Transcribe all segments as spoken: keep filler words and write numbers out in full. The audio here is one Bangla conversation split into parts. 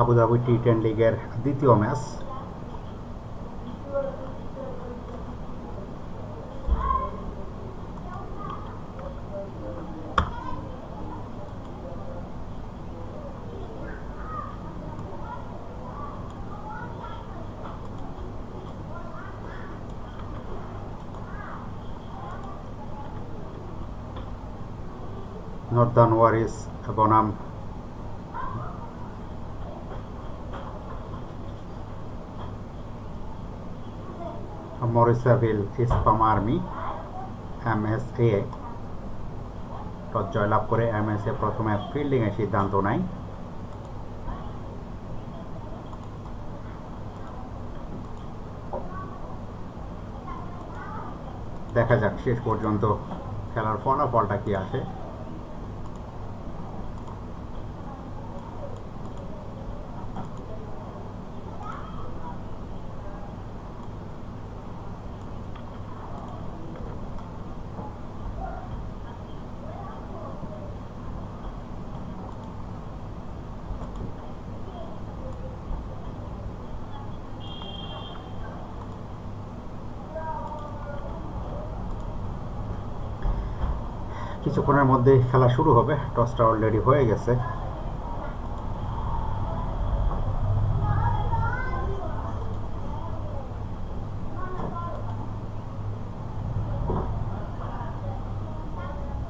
আবু ধাবি টি টেন লিগের দ্বিতীয় ম্যাচ। নর্দার্ন ওয়ারিয়র্স বনাম মরিসাভিল ইস্পাম আর্মি এম এস এ জয়লাভ করে এম এস এ প্রথমে ফিল্ডিংয়ের সিদ্ধান্ত নেয়। দেখা যাক শেষ পর্যন্ত খেলার ফলাফলটা কি আসে। কিছুক্ষণের মধ্যে খেলা শুরু হবে, টসটা অলরেডি হয়ে গেছে।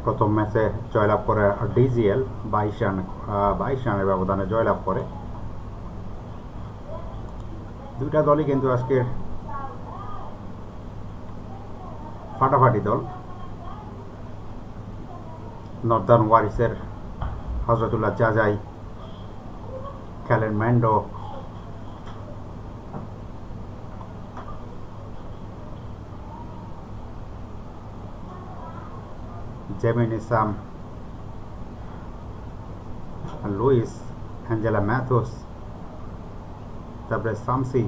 প্রথম ম্যাচে জয়লাভ করে ডিজিএল বাইশ রান বাইশ রানের ব্যবধানে জয়লাভ করে। দুইটা দলই কিন্তু আজকের ফাটাফাটি দল। নর্দার্ন ওয়ারিসের হজরতুল্লাহ জাজাই খেলেন ম্যান্ডো জেমিনিসাম লুইস অ্যাঞ্জেলা ম্যাথুস, তারপরে শামসি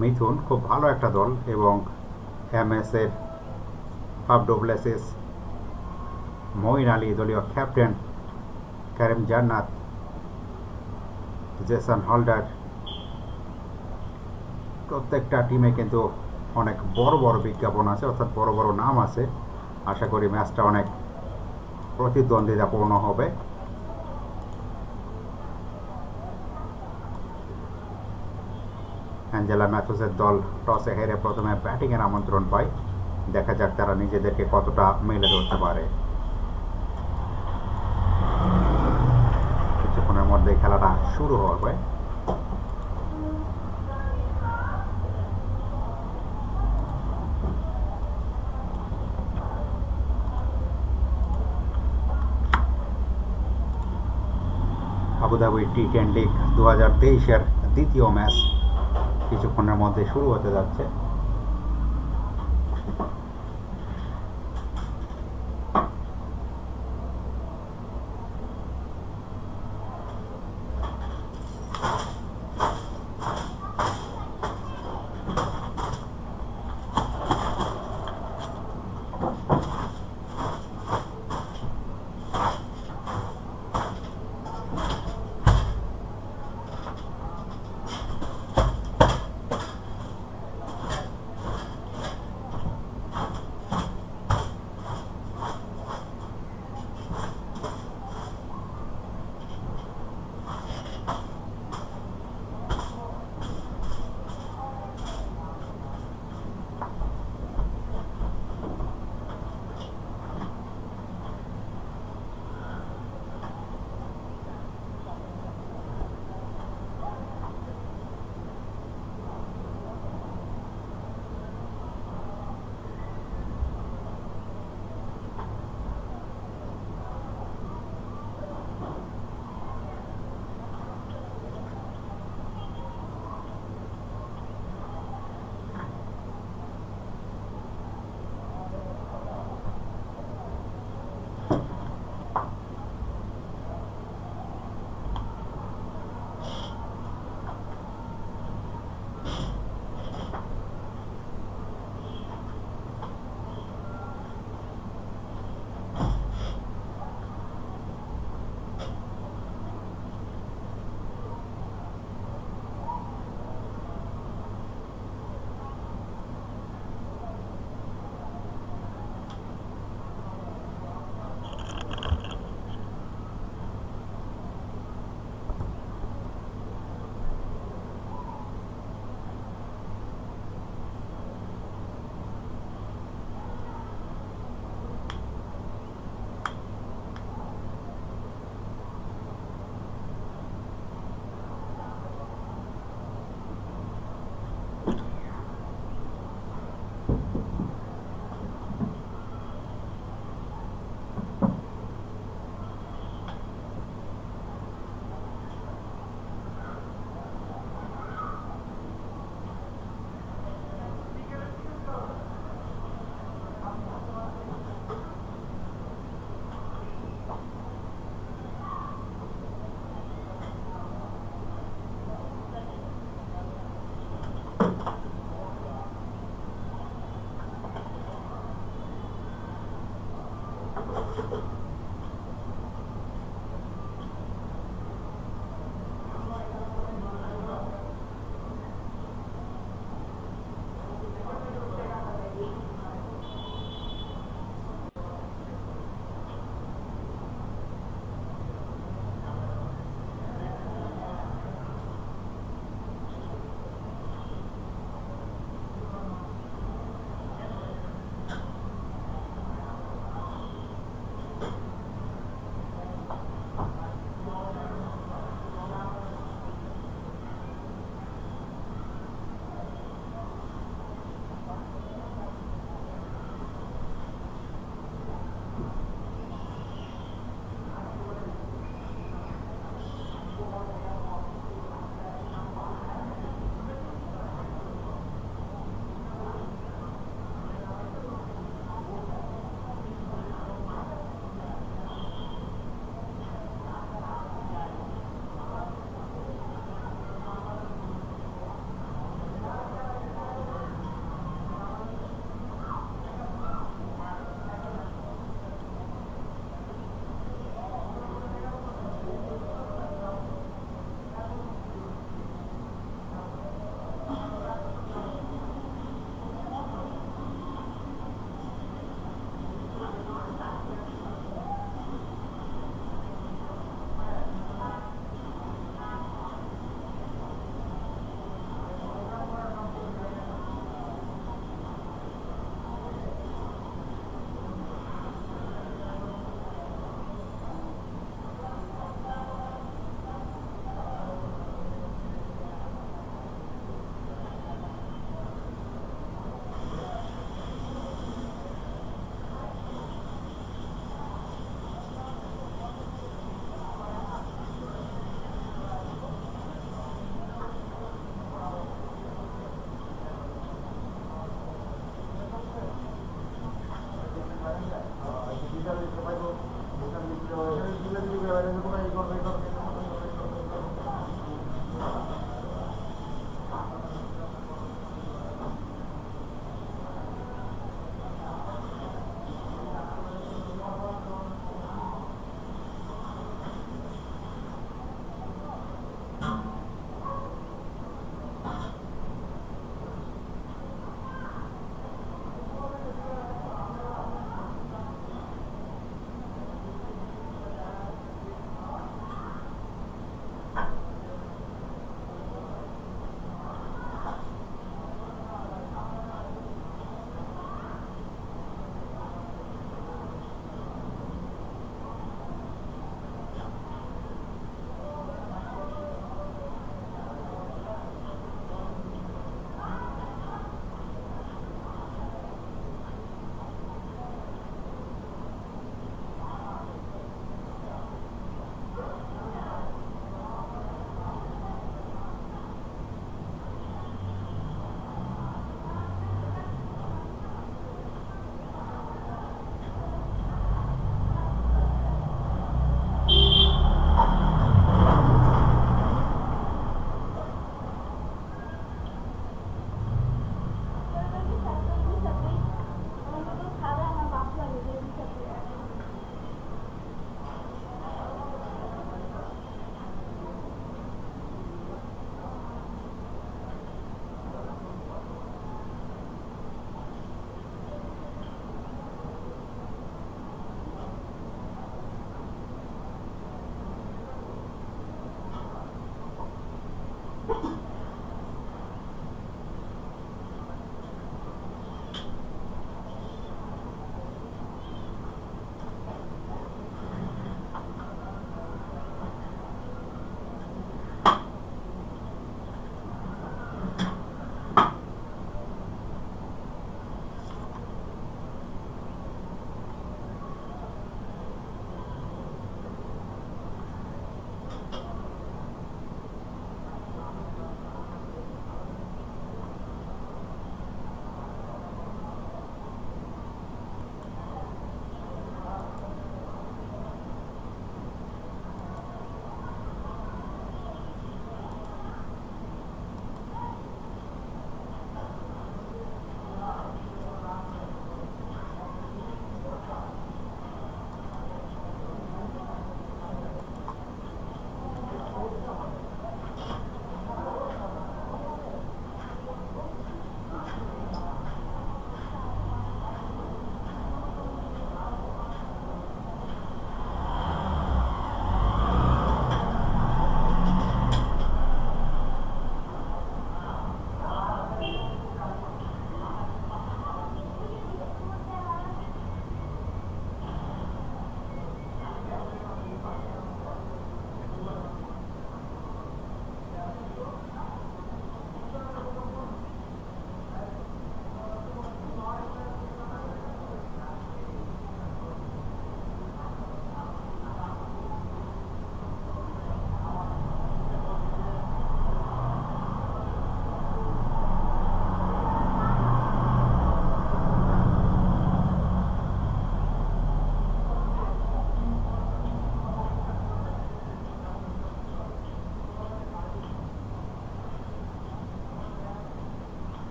মিথুন, খুব ভালো একটা দল। এবং এমএসএর ফাফ ডোপ্লেসিস মঈন আলী, দলীয় ক্যাপ্টেন কারিম জান্নাত, জেসন হোল্ডার, প্রত্যেকটা টিমে কিন্তু অনেক বড় বড় বিজ্ঞাপন আছে, অর্থাৎ বড় বড় নাম আছে। আশা করি ম্যাচটা অনেক প্রতিদ্বন্দ্বিতাপূর্ণ হবে। অ্যাঞ্জেলা ম্যাথুসের দল টসে হেরে প্রথমে ব্যাটিংয়ের আমন্ত্রণ পায়। দেখা যাক তারা নিজেদেরকে কতটা মেলে ধরতে পারে। কিছুক্ষণের মধ্যে খেলাটা শুরু হবে। আবুধাবি টি টেন লিগ দু হাজার তেইশের দ্বিতীয় ম্যাচ কিছুক্ষণের মধ্যে শুরু হতে যাচ্ছে।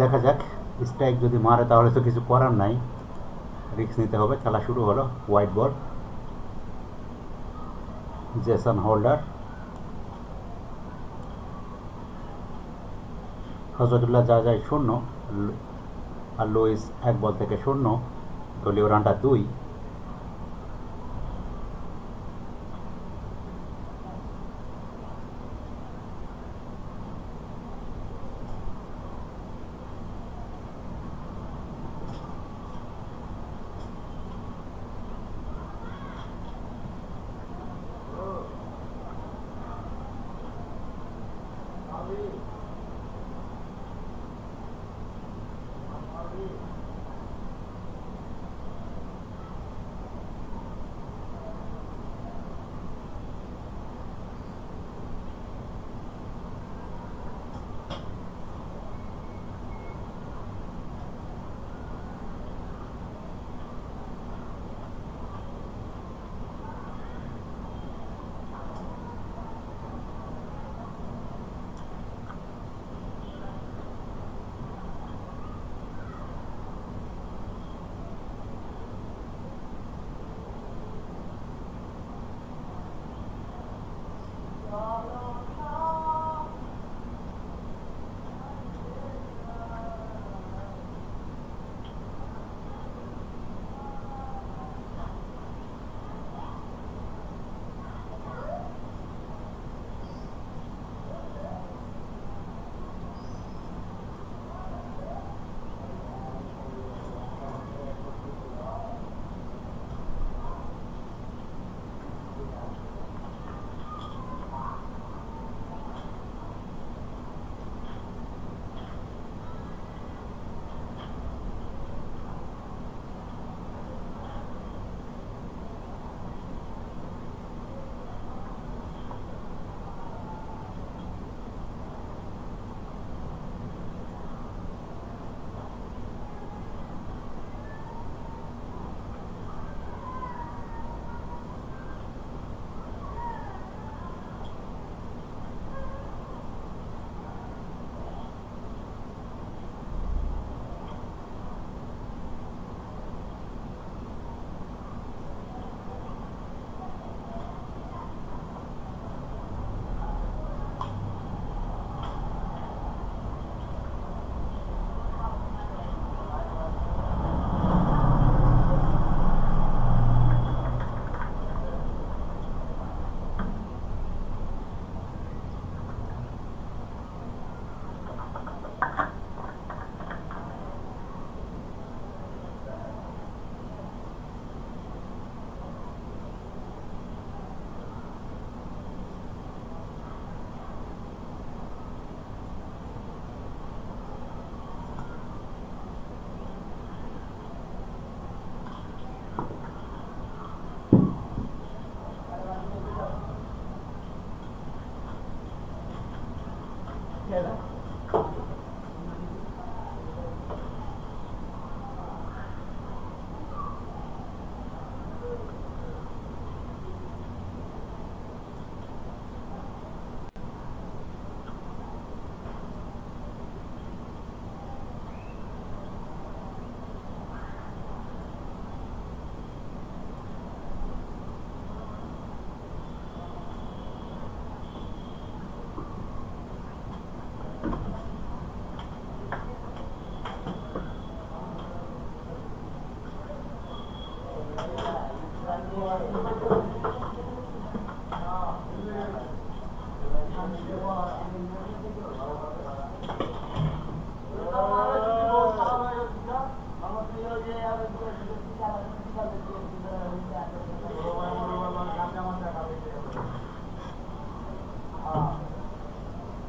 দেখা যাক। স্ট্রাইক যদি মারে তাহলে তো কিছু করার নাই, রিস্ক নিতে হবে। খেলা শুরু হলো। White ball, Jason Holder, Hazratullah Zazai শূন্য আর লুইস এক বল থেকে শূন্য। দলীয় রানটা দুই।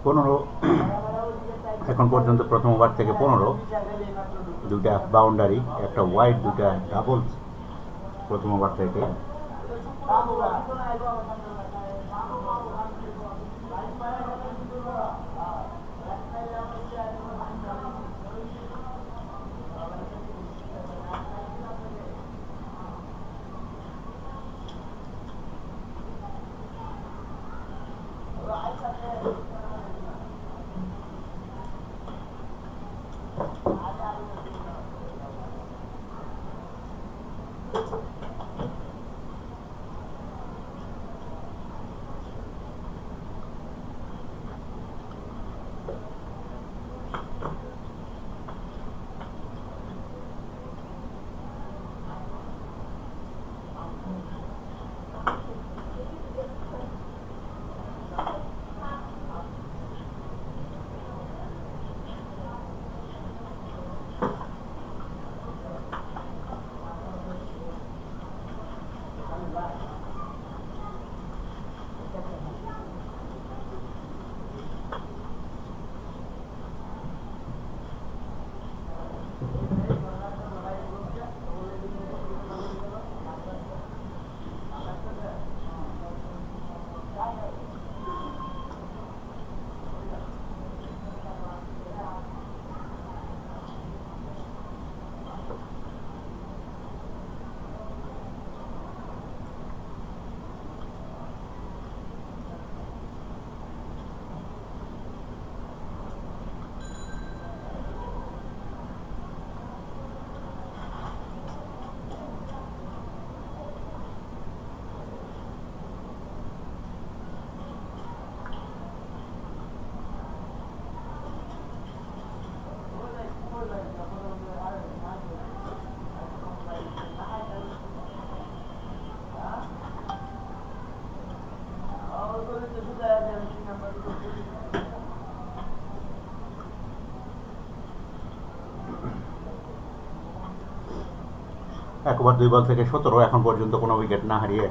পনেরো এখন পর্যন্ত প্রথম ওভার থেকে পনেরো, দুটা বাউন্ডারি, একটা ওয়াইড, দুটা ডাবল প্রথম ওভার থেকে। একবার দুই বল থেকে সতেরো এখন পর্যন্ত কোনো উইকেট না হারিয়ে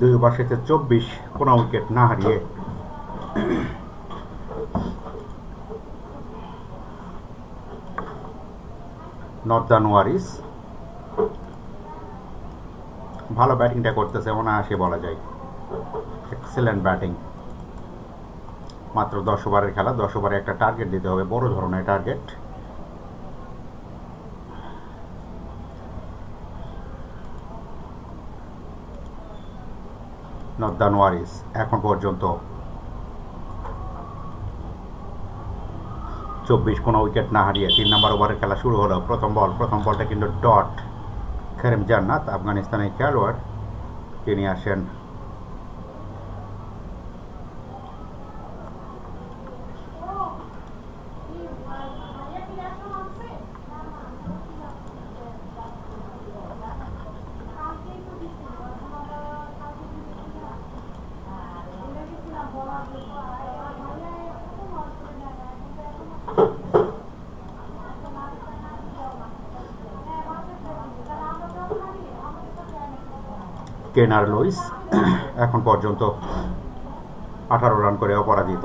দুই ওভার শেষে চব্বিশ কোনো উইকেট না হারিয়ে নর্দার্ন ওয়ারিস ভালো ব্যাটিংটা করতেছে, অনায়াসে বলা যায় এক্সেলেন্ট ব্যাটিং। মাত্র দশ ওভারের খেলা, দশ ওভারে একটা টার্গেট দিতে হবে, বড় ধরনের টার্গেট। নর্দার্ন ওয়ারিস এখন পর্যন্ত চব্বিশ কোনো উইকেট না হারিয়ে তিন নম্বর ওভারের খেলা শুরু হলো। প্রথম বল, প্রথম বলটা কিন্তু ডট। কারিম জান্নাত আফগানিস্তানের খেলোয়াড়, তিনি আসেন কেনার লুইস, এখন পর্যন্ত আঠারো রান করে অপরাজিত।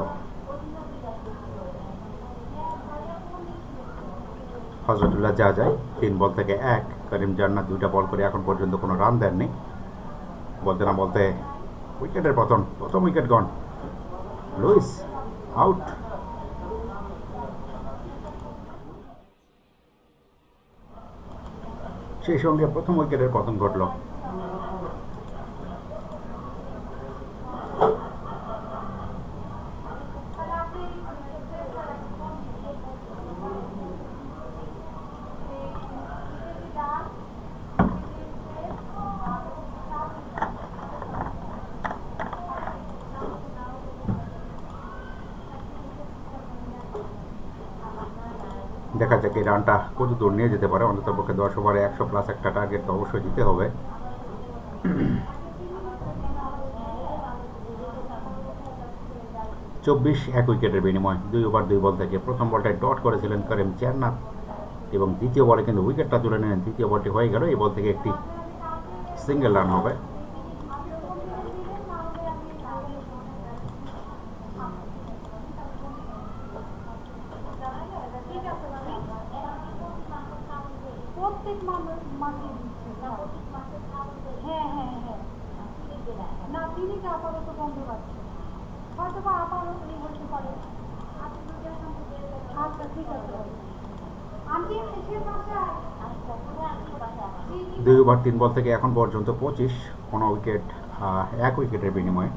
হজরতুল্লাহ জাজাই তিন বল থেকে এক, কারিম জান্নাত দুইটা বল করে এখন পর্যন্ত কোনো রান দেননি। বলতে না বলতে উইকেটের পতন, প্রথম উইকেট গন, লুইস আউট। সেই সঙ্গে প্রথম উইকেটের পতন ঘটল। देखा जाक ये रानटा कत दूर नहीं जो पे अंत पक्षे दस ओवर एकशो प्लस एक टार्गेट तो अवश्य दीते हैं। चौबीस एक उइकेटर बिनिमय दुई ओवर दुई बल थे प्रथम बलटा डट करेছিলেন करीम জান্নাত और द्वितीय बले क्योंकि उइकेटा तुले नीन तृतीय बलटी हो गल बल के एक सिंगल रान है। दुई ओवर तीन बल थे एखन पर्यन्त पचिस कोनो उइकेट एक उइकेटर बिनिमये।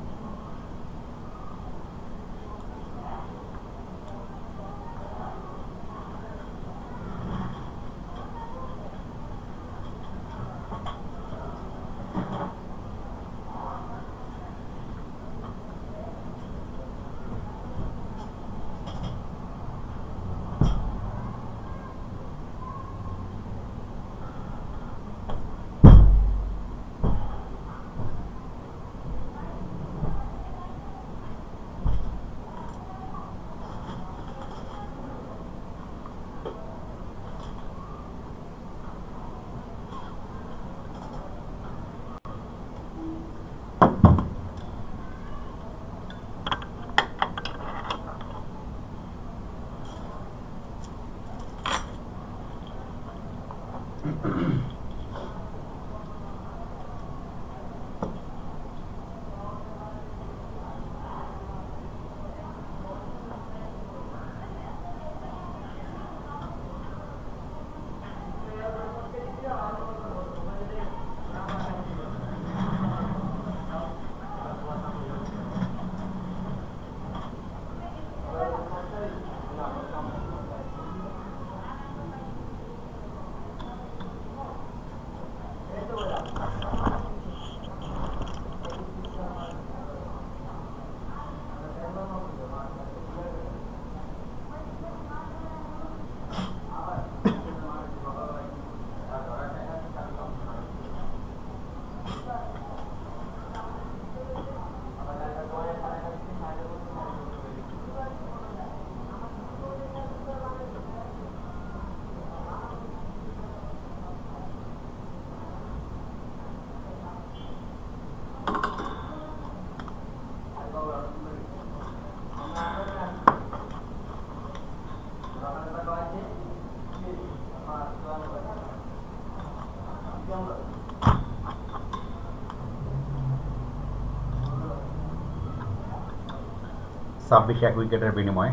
छब्बीस एक उइकेटर बिनिमये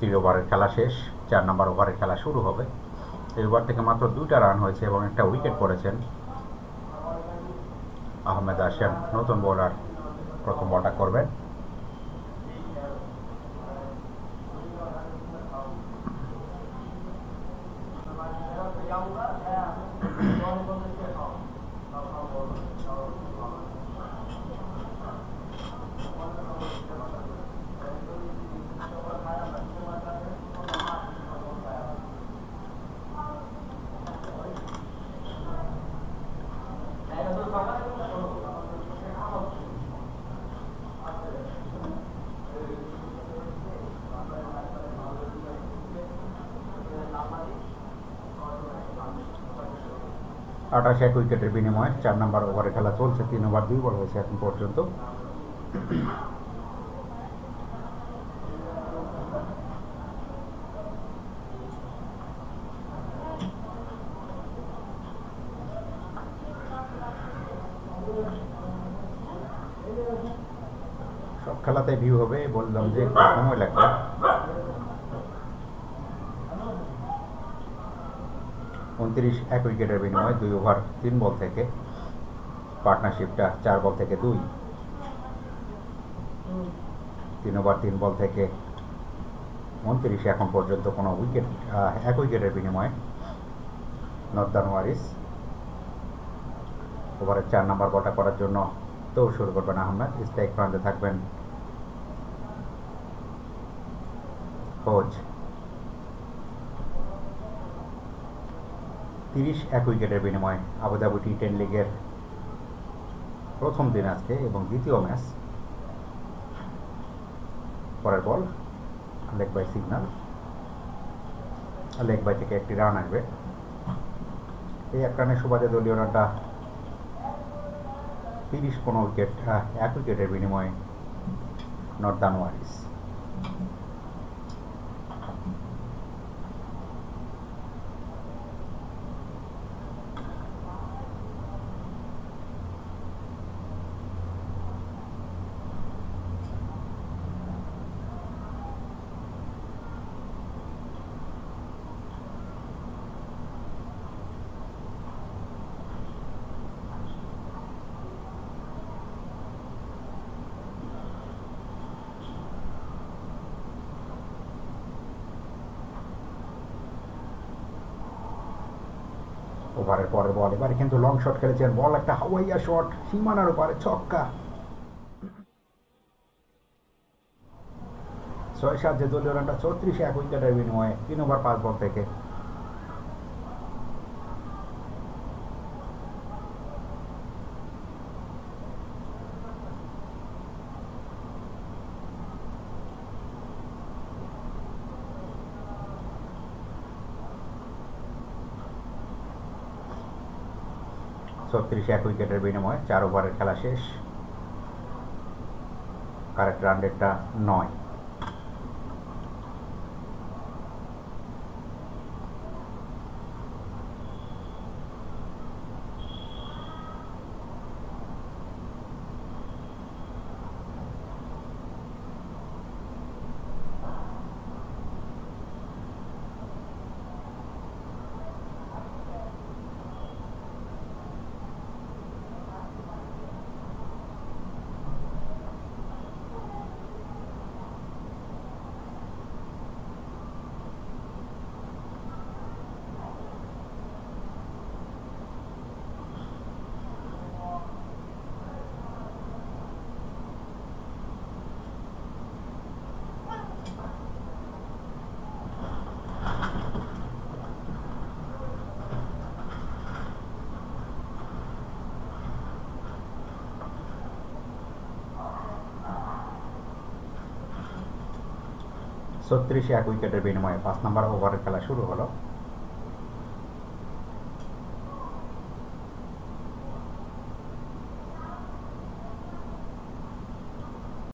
तीन ओवर खेला शेष चार नम्बर ओवर खेला शुरू हो। ओवर थेके मात्र दुइटा रान होयेछे एबं एकटा उइकेट पड़ेछेन आहमेद हासान नतुन बोलार प्रथम बलटा करबेन। আঠাশ এক উইকেটের বিনিময়ে চার নম্বর ওভারে খেলা চলছে তিন ওভার দুই বল হয়েছে এখন পর্যন্ত। সব খেলাতে ভিউ হবে বললাম যে সময় লাগবে। उनतीस एक उइकेटर बिनिमये दुई ओवर तीन बल थेके पार्टनारशिपटा चार बल थेके दुई तीन ओवर तीन बल थेके उनतीस एखन पर्यन्त कोनो उइकेट एक उइकेटर बिनिमये नर्दार्न वारिस। ओभारे चार नम्बर बलटा करार जोन्नो दौड़ शुरू करबेन आहमेद। स्ट्राइक प्रान्ते थाकबेन कोच তিরিশ এক উইকেটের বিনিময়ে আবুধাবি টি টেন লিগের প্রথম দিন আজকে এবং দ্বিতীয় ম্যাচ। পরের ball leg bye signal, leg bye থেকে একটি রান আসবে। এই এক রানের সুবাদে দলীয় রানটা তিরিশ কোনো উইকেট এক উইকেটের বিনিময়ে নর্দার্ন ওয়ারিয়র্স। ওভারের পরের বল, এবারে কিন্তু লং শট খেলেছেন, বল একটা হাওয়াইয়া শট, সীমানার ওপারে ছক্কা। ছয় সাত যে দলীয় রানটা চৌত্রিশে এক উইকেটের বিনিময়ে তিন ওভার পাঁচ বল থেকে। ছত্রিশে এক উইকেটের বিনিময়ে চার ওভারের খেলা শেষ। কারেক্ট রান রেটটা নয়। ছত্রিশে এক উইকেটের বিনিময়ে পাঁচ নম্বর ওভারের খেলা শুরু হলো।